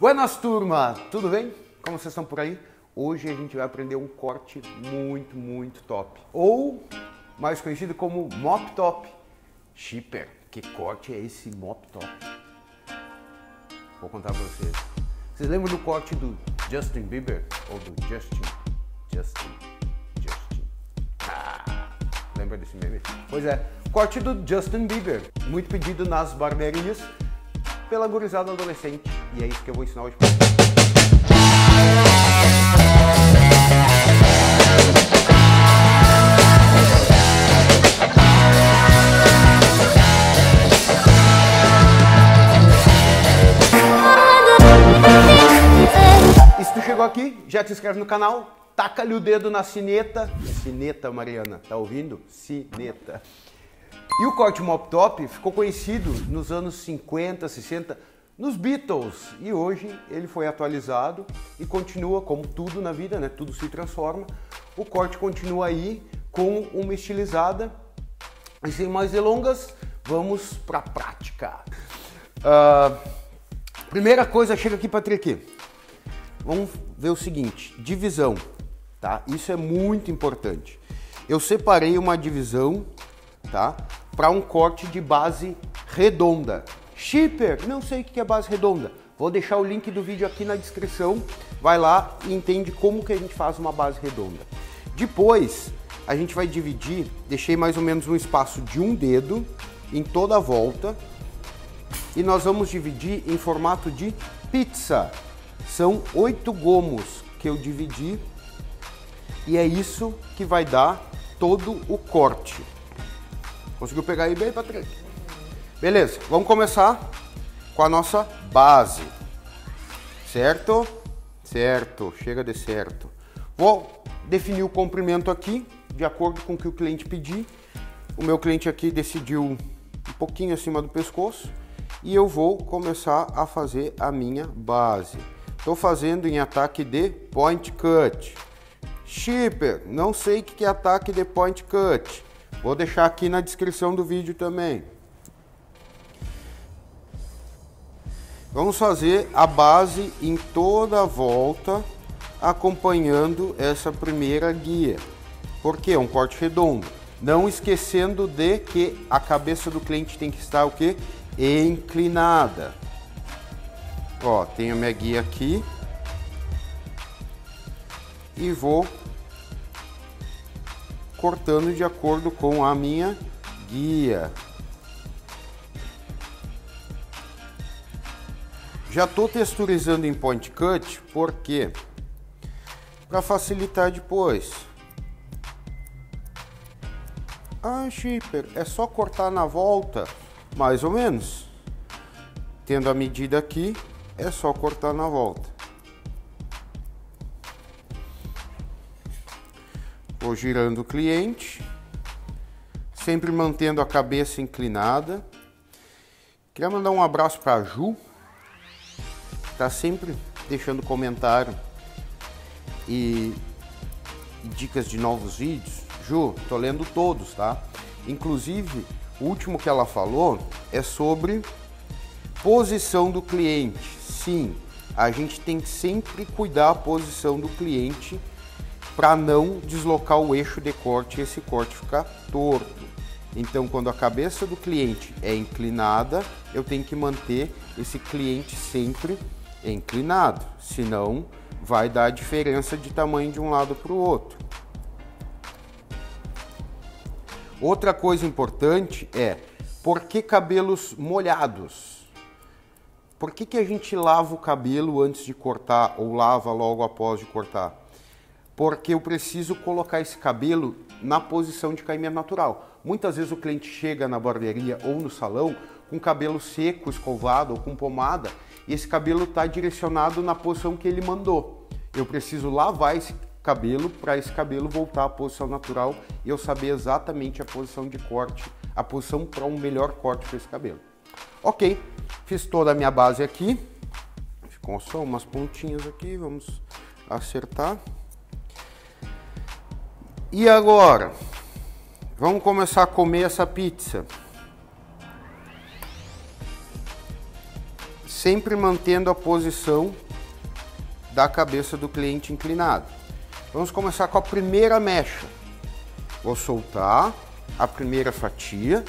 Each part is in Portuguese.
Buenas, turma! Tudo bem? Como vocês estão por aí? Hoje a gente vai aprender um corte muito top. Ou mais conhecido como Mop Top. Schipper, que corte é esse Mop Top? Vou contar pra vocês. Vocês lembram do corte do Justin Bieber? Ou do Justin? Lembra desse meme? Pois é, corte do Justin Bieber. Muito pedido nas barbearias pela gurizada adolescente. E é isso que eu vou ensinar hoje pra vocês. E se tu chegou aqui, já te inscreve no canal, taca-lhe o dedo na sineta. Sineta, Mariana, tá ouvindo? Sineta. E o corte Mop Top ficou conhecido nos anos 50, 60, nos Beatles, e hoje ele foi atualizado e continua, como tudo na vida, né? Tudo se transforma. O corte continua aí com uma estilizada. E sem mais delongas, vamos pra prática. Primeira coisa, chega aqui, Patrick. Vamos ver o seguinte, divisão, tá? Isso é muito importante. Eu separei uma divisão, tá? Para um corte de base redonda. Schipper, não sei o que é base redonda. Vou deixar o link do vídeo aqui na descrição. Vai lá e entende como que a gente faz uma base redonda. Depois, a gente vai dividir, deixei mais ou menos um espaço de um dedo em toda a volta. E nós vamos dividir em formato de pizza. São 8 gomos que eu dividi. E é isso que vai dar todo o corte. Conseguiu pegar aí bem, Patrick? Beleza, vamos começar com a nossa base, certo? Certo, chega de certo. Vou definir o comprimento aqui, de acordo com o que o cliente pedir. O meu cliente aqui decidiu um pouquinho acima do pescoço e eu vou começar a fazer a minha base. Estou fazendo em ataque de point cut. Schipper, não sei o que é ataque de point cut. Vou deixar aqui na descrição do vídeo também. Vamos fazer a base em toda a volta, acompanhando essa primeira guia, porque é um corte redondo. Não esquecendo de que a cabeça do cliente tem que estar o quê? Inclinada. Ó, tenho minha guia aqui e vou cortando de acordo com a minha guia. Já estou texturizando em point cut, por quê? Para facilitar depois. Ah, Schipper, é só cortar na volta, mais ou menos. Tendo a medida aqui, é só cortar na volta. Vou girando o cliente, sempre mantendo a cabeça inclinada. Queria mandar um abraço para a Ju. Tá sempre deixando comentário e dicas de novos vídeos. Ju, tô lendo todos, tá? Inclusive, o último que ela falou é sobre posição do cliente. Sim, a gente tem que sempre cuidar a posição do cliente para não deslocar o eixo de corte e esse corte ficar torto. Então, quando a cabeça do cliente é inclinada, eu tenho que manter esse cliente sempre inclinado, senão vai dar a diferença de tamanho de um lado para o outro. Outra coisa importante é, por que cabelos molhados? Por que a gente lava o cabelo antes de cortar ou lava logo após de cortar? Porque eu preciso colocar esse cabelo na posição de caimento natural. Muitas vezes o cliente chega na barbearia ou no salão com cabelo seco, escovado ou com pomada, e esse cabelo está direcionado na posição que ele mandou. Eu preciso lavar esse cabelo para esse cabelo voltar à posição natural e eu saber exatamente a posição de corte, a posição para um melhor corte para esse cabelo. Ok, fiz toda a minha base aqui. Ficou só umas pontinhas aqui, vamos acertar. E agora, vamos começar a comer essa pizza. sempre mantendo a posição da cabeça do cliente inclinada. Vamos começar com a primeira mecha. Vou soltar a primeira fatia,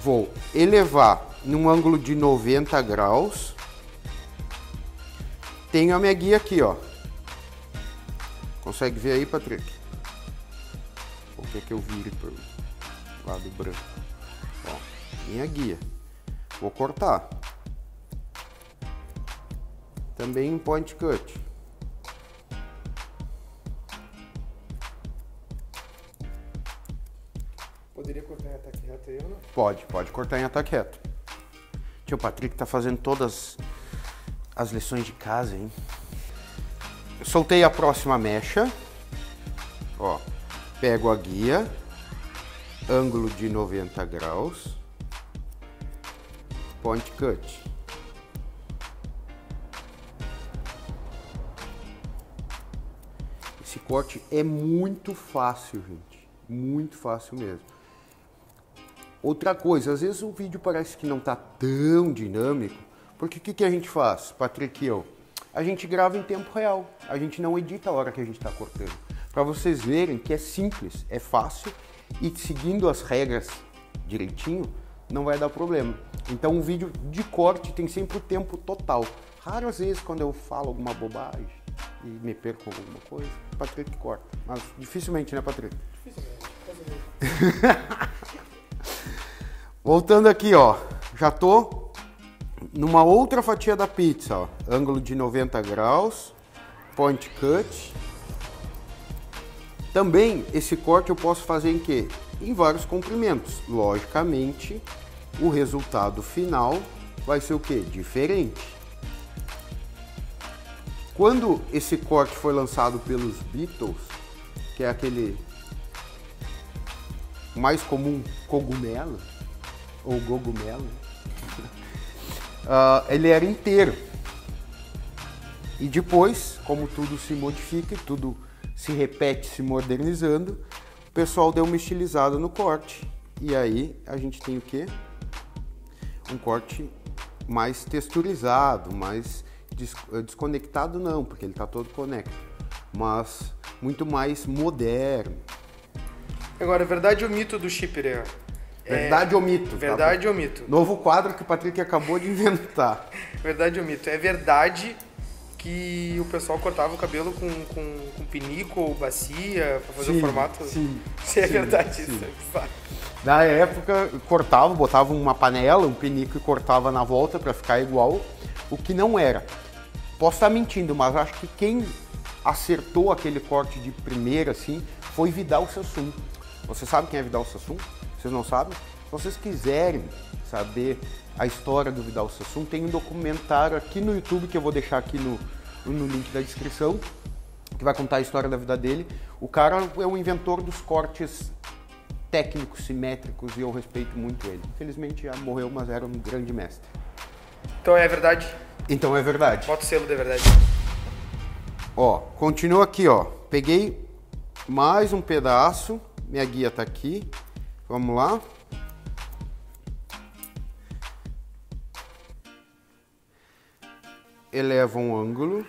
vou elevar num ângulo de 90 graus, tenho a minha guia aqui, ó. Consegue ver aí, Patrick? O que é que eu viro pro lado branco? Ó, minha guia. Vou cortar. Também em point cut. Poderia cortar em ataque reto aí ou não? Pode cortar em ataque reto. Tio Patrick tá fazendo todas as lições de casa, hein? Eu soltei a próxima mecha. Ó, pego a guia, ângulo de 90 graus, point cut. Esse corte é muito fácil, gente. Muito fácil mesmo. Outra coisa, às vezes o vídeo parece que não está tão dinâmico, porque o que a gente faz, Patrick e eu? A gente grava em tempo real, a gente não edita a hora que a gente está cortando. Para vocês verem que é simples, é fácil e seguindo as regras direitinho, não vai dar problema. Então um vídeo de corte tem sempre o tempo total. Raro às vezes quando eu falo alguma bobagem e me perco com alguma coisa, o Patrick corta. Mas dificilmente, né, Patrick? Dificilmente. Voltando aqui, ó, já tô numa outra fatia da pizza, ó, ângulo de 90 graus, point cut. Também esse corte eu posso fazer em quê? Em vários comprimentos. Logicamente, o resultado final vai ser o quê? Diferente. Quando esse corte foi lançado pelos Beatles, que é aquele mais comum cogumelo, ou gogumelo, ele era inteiro. E depois, como tudo se modifica e tudo se repete, se modernizando, o pessoal deu uma estilizada no corte. E aí a gente tem o quê? Um corte mais texturizado, mais desconectado não, porque ele está todo conectado, mas muito mais moderno. Agora, a verdade ou o mito do Schipper é... Verdade ou mito? Verdade ou mito. Novo quadro que o Patrick acabou de inventar. Verdade ou mito? É verdade que o pessoal cortava o cabelo com pinico ou bacia pra fazer o formato? Sim. Se é verdade isso, sabe? Na época, cortava, botava uma panela, um pinico e cortava na volta pra ficar igual, o que não era. Posso estar mentindo, mas acho que quem acertou aquele corte de primeira, assim, foi Vidal Sassoon. Você sabe quem é Vidal Sassoon? Vocês não sabem? Se vocês quiserem saber a história do Vidal Sassoon, tem um documentário aqui no YouTube que eu vou deixar aqui no link da descrição, que vai contar a história da vida dele. O cara é um inventor dos cortes técnicos, simétricos, e eu respeito muito ele. Infelizmente já morreu, mas era um grande mestre. Então é verdade? Então é verdade. Bota o selo de verdade. Ó, continua aqui, ó. Peguei mais um pedaço, minha guia tá aqui. Vamos lá. Eleva um ângulo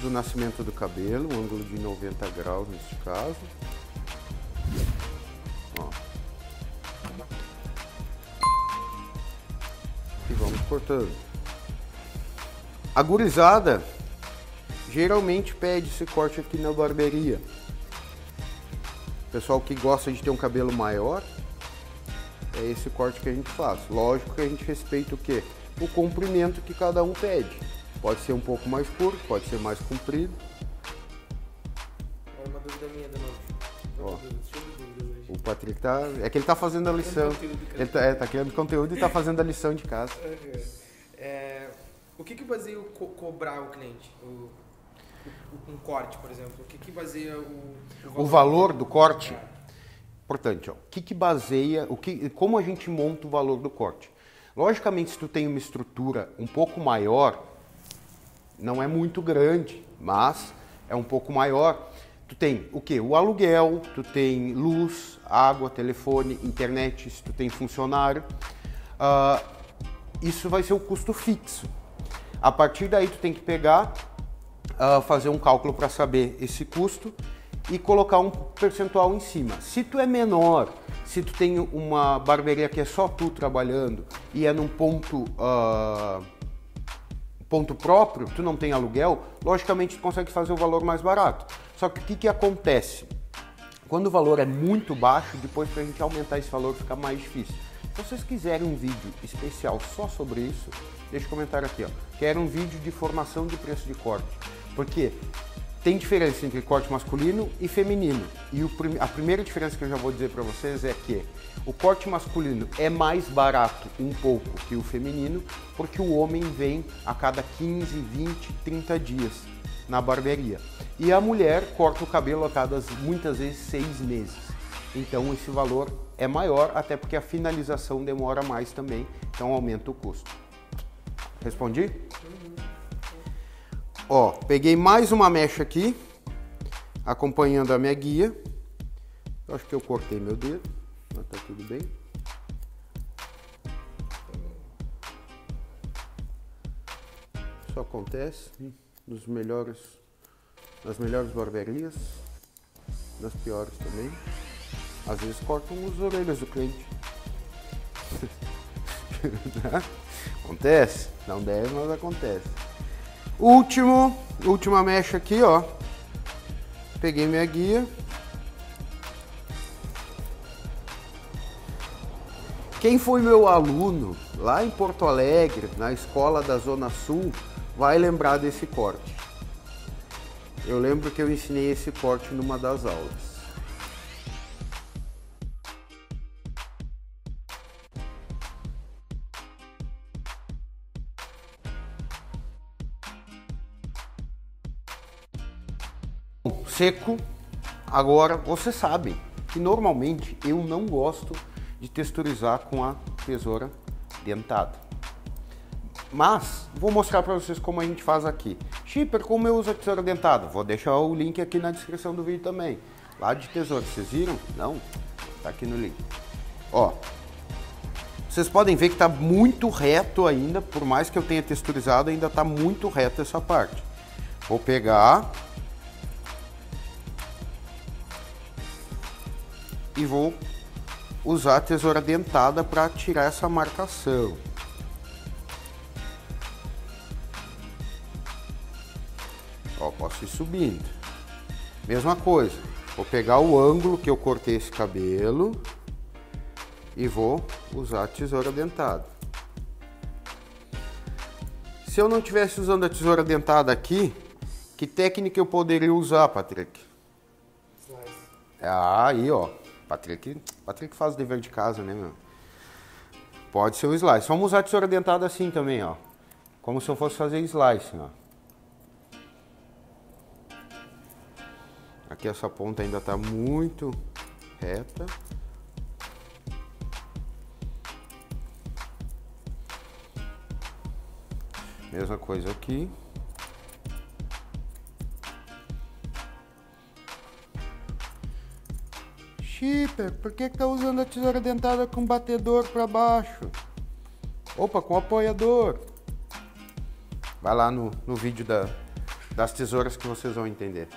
do nascimento do cabelo, um ângulo de 90 graus neste caso. Ó. E vamos cortando. A gurizada geralmente pede esse corte aqui na barbearia. Pessoal que gosta de ter um cabelo maior, é esse corte que a gente faz. Lógico que a gente respeita o quê? O comprimento que cada um pede. Pode ser um pouco mais curto, pode ser mais comprido. É uma dúvida minha, Danilo. O Patrick tá... É que ele tá fazendo a lição. Ele tá criando conteúdo e tá fazendo a lição de casa. O que baseia o cobrar o cliente? Um corte, por exemplo. O que baseia o valor do corte? Importante, ó. Como a gente monta o valor do corte? Logicamente, se tu tem uma estrutura um pouco maior, não é muito grande, mas é um pouco maior. Tu tem o quê? O aluguel, tu tem luz, água, telefone, internet, se tu tem funcionário. isso vai ser o custo fixo. A partir daí tu tem que pegar, fazer um cálculo para saber esse custo e colocar um percentual em cima. Se tu é menor, se tu tem uma barbearia que é só tu trabalhando e é num ponto próprio, tu não tem aluguel, logicamente tu consegue fazer o valor mais barato. Só que o que acontece? Quando o valor é muito baixo, depois para a gente aumentar esse valor fica mais difícil. Se vocês quiserem um vídeo especial só sobre isso, deixa um comentário aqui, ó. Quero um vídeo de formação de preço de corte, porque tem diferença entre corte masculino e feminino. E a primeira diferença que eu já vou dizer para vocês é que o corte masculino é mais barato um pouco que o feminino, porque o homem vem a cada 15, 20, 30 dias na barbearia. E a mulher corta o cabelo a cada, muitas vezes, 6 meses. Então esse valor é maior, até porque a finalização demora mais também, então aumenta o custo. Respondi? Uhum. Ó, peguei mais uma mecha aqui, acompanhando a minha guia. Eu acho que eu cortei meu dedo, mas tá tudo bem. Isso acontece nas melhores barbearias, nas piores também. Às vezes cortam as orelhas do cliente. Acontece? Não deve, mas acontece. Última mecha aqui, ó. Peguei minha guia. Quem foi meu aluno lá em Porto Alegre, na escola da Zona Sul, vai lembrar desse corte. Eu lembro que eu ensinei esse corte numa das aulas. Seco. Agora vocês sabem que normalmente eu não gosto de texturizar com a tesoura dentada, mas vou mostrar para vocês como a gente faz aqui. Schipper, como eu uso a tesoura dentada? Vou deixar o link aqui na descrição do vídeo também, lá de tesoura, vocês viram? Não? Tá aqui no link, ó. Vocês podem ver que tá muito reto ainda, por mais que eu tenha texturizado, ainda tá muito reto essa parte. Vou pegar e vou usar a tesoura dentada para tirar essa marcação. Ó, posso ir subindo. Mesma coisa, vou pegar o ângulo que eu cortei esse cabelo e vou usar a tesoura dentada. Se eu não estivesse usando a tesoura dentada aqui, que técnica eu poderia usar, Patrick? Slice. Aí, ó. Patrick faz o dever de casa, né, meu? Pode ser o slice. Vamos usar a tesoura dentada assim também, ó. Como se eu fosse fazer slice, ó. Aqui essa ponta ainda tá muito reta. Mesma coisa aqui. Schipper, por que tá usando a tesoura dentada com batedor para baixo? Opa, com apoiador. Vai lá no vídeo das tesouras que vocês vão entender.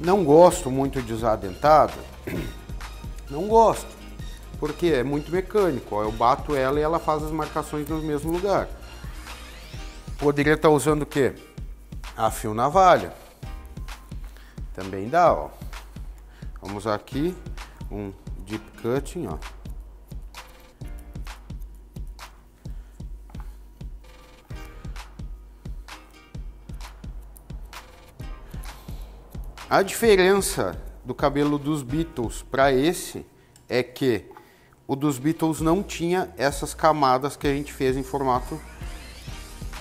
Não gosto muito de usar a dentada, não gosto, porque é muito mecânico, ó. Eu bato ela e ela faz as marcações no mesmo lugar. Poderia estar usando o quê? A fio navalha, também dá, ó. Vamos usar aqui um deep cutting, ó. A diferença do cabelo dos Beatles para esse é que o dos Beatles não tinha essas camadas que a gente fez em formato,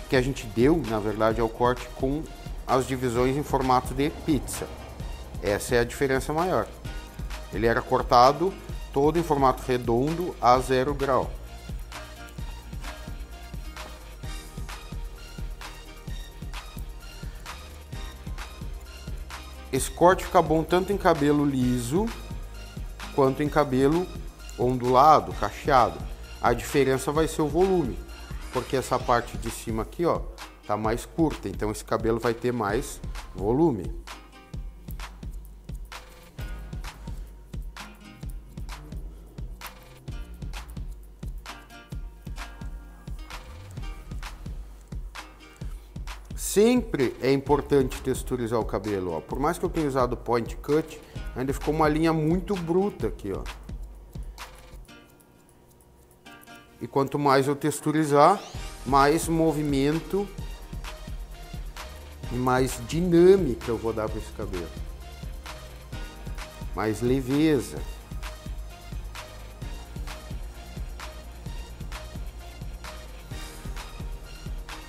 que a gente deu, na verdade, ao corte com as divisões em formato de pizza. Essa é a diferença maior. Ele era cortado todo em formato redondo a 0 grau. Esse corte fica bom tanto em cabelo liso quanto em cabelo ondulado, cacheado. A diferença vai ser o volume, porque essa parte de cima aqui, ó, tá mais curta, então esse cabelo vai ter mais volume. Sempre é importante texturizar o cabelo, ó. Por mais que eu tenha usado point cut, ainda ficou uma linha muito bruta aqui, ó. E quanto mais eu texturizar, mais movimento e mais dinâmica eu vou dar para esse cabelo, mais leveza.